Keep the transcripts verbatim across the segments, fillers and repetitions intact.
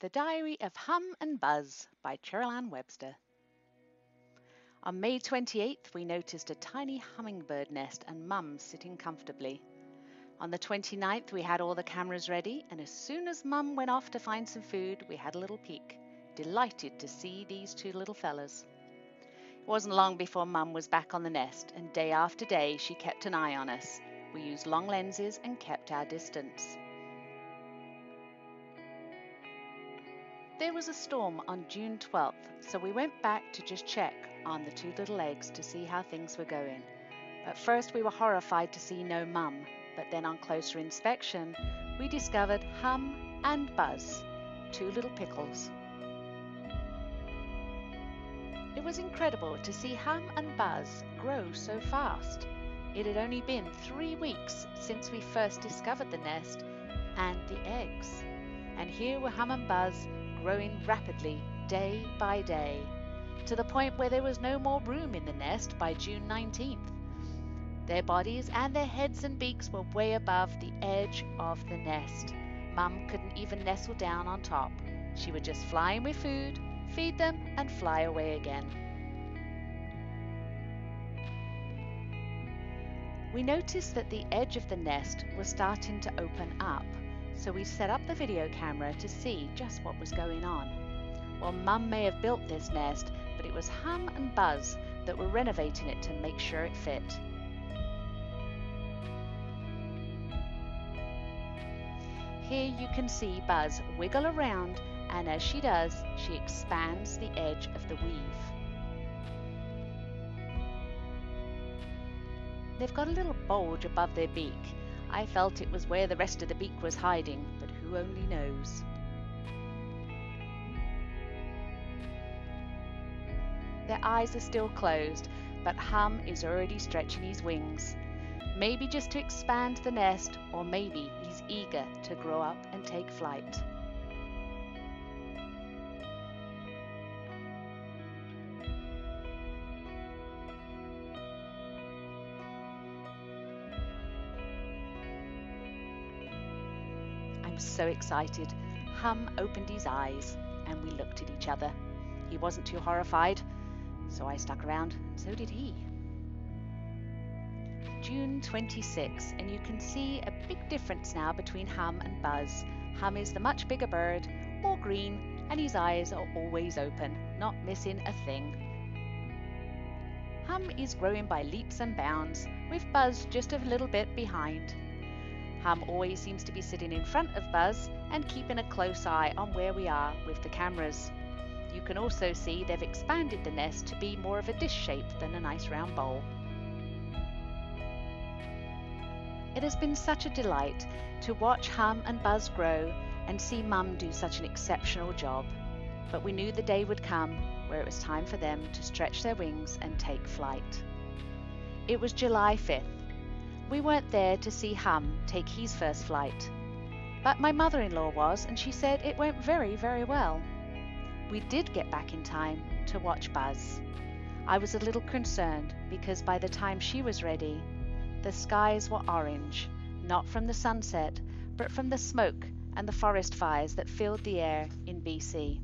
The Diary of Humm and Buzz by Cheryl Ann Webster. On May twenty-eighth, we noticed a tiny hummingbird nest and Mum sitting comfortably. On the twenty-ninth, we had all the cameras ready, and as soon as Mum went off to find some food, we had a little peek, delighted to see these two little fellas. It wasn't long before Mum was back on the nest, and day after day she kept an eye on us. We used long lenses and kept our distance. There was a storm on June twelfth, so we went back to just check on the two little eggs to see how things were going. At first we were horrified to see no Mum, but then on closer inspection we discovered Humm and Buzz, two little pickles. It was incredible to see Humm and Buzz grow so fast. It had only been three weeks since we first discovered the nest and the eggs, and here were Humm and Buzz growing rapidly day by day, to the point where there was no more room in the nest by June nineteenth. Their bodies and their heads and beaks were way above the edge of the nest. Mum couldn't even nestle down on top. She would just fly in with food, feed them, and fly away again. We noticed that the edge of the nest was starting to open up, so we set up the video camera to see just what was going on. Well, Mum may have built this nest, but it was Humm and Buzz that were renovating it to make sure it fit. Here you can see Buzz wiggle around, and as she does, she expands the edge of the weave. They've got a little bulge above their beak. I felt it was where the rest of the beak was hiding, but who only knows. Their eyes are still closed, but Humm is already stretching his wings. Maybe just to expand the nest, or maybe he's eager to grow up and take flight. I'm so excited. Humm opened his eyes and we looked at each other. He wasn't too horrified, so I stuck around, and so did he. June twenty-sixth, and you can see a big difference now between Humm and Buzz. Humm is the much bigger bird, more green, and his eyes are always open, not missing a thing. Humm is growing by leaps and bounds, with Buzz just a little bit behind. Humm always seems to be sitting in front of Buzz and keeping a close eye on where we are with the cameras. You can also see they've expanded the nest to be more of a dish shape than a nice round bowl. It has been such a delight to watch Humm and Buzz grow and see Mum do such an exceptional job. But we knew the day would come where it was time for them to stretch their wings and take flight. It was July fifth. We weren't there to see Humm take his first flight, but my mother-in-law was, and she said it went very, very well. We did get back in time to watch Buzz. I was a little concerned because by the time she was ready, the skies were orange, not from the sunset, but from the smoke and the forest fires that filled the air in B C.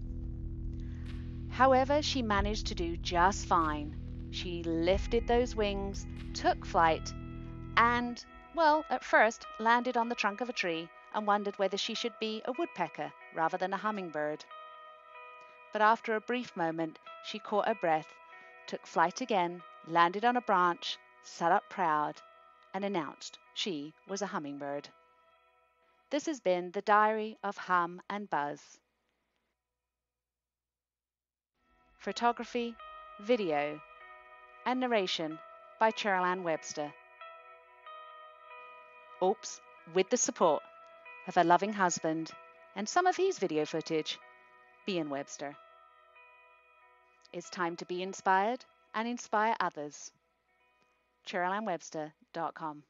However, she managed to do just fine. She lifted those wings, took flight, and, well, at first landed on the trunk of a tree and wondered whether she should be a woodpecker rather than a hummingbird. But after a brief moment, she caught her breath, took flight again, landed on a branch, sat up proud, and announced she was a hummingbird. This has been the Diary of Humm and Buzz. Photography, video, and narration by Cheryl Ann Webster. Oops, with the support of her loving husband and some of his video footage, Behan Webster. It's time to be inspired and inspire others. Cheryl Ann Webster dot com